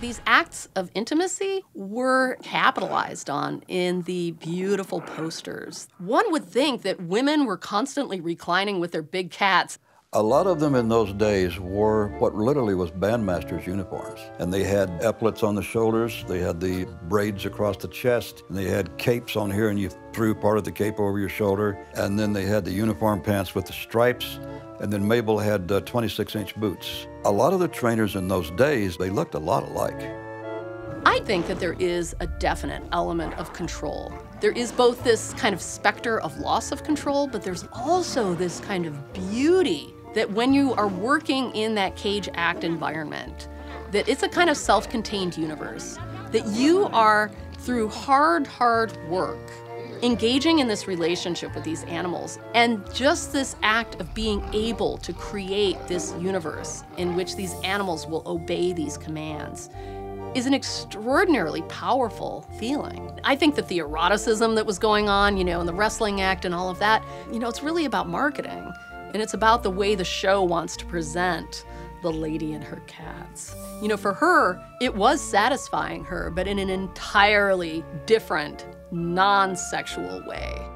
These acts of intimacy were capitalized on in the beautiful posters. One would think that women were constantly reclining with their big cats. A lot of them in those days wore what literally was bandmasters' uniforms. And they had epaulets on the shoulders, they had the braids across the chest, and they had capes on here, and you threw part of the cape over your shoulder. And then they had the uniform pants with the stripes. And then Mabel had 26-inch boots. A lot of the trainers in those days, they looked a lot alike. I think that there is a definite element of control. There is both this kind of specter of loss of control, but there's also this kind of beauty that when you are working in that cage act environment, that it's a kind of self-contained universe, that you are, through hard work, engaging in this relationship with these animals, and just this act of being able to create this universe in which these animals will obey these commands is an extraordinarily powerful feeling. I think that the eroticism that was going on, in the wrestling act and all of that, it's really about marketing. And it's about the way the show wants to present the lady and her cats. For her, it was satisfying her, but in an entirely different non-sexual way.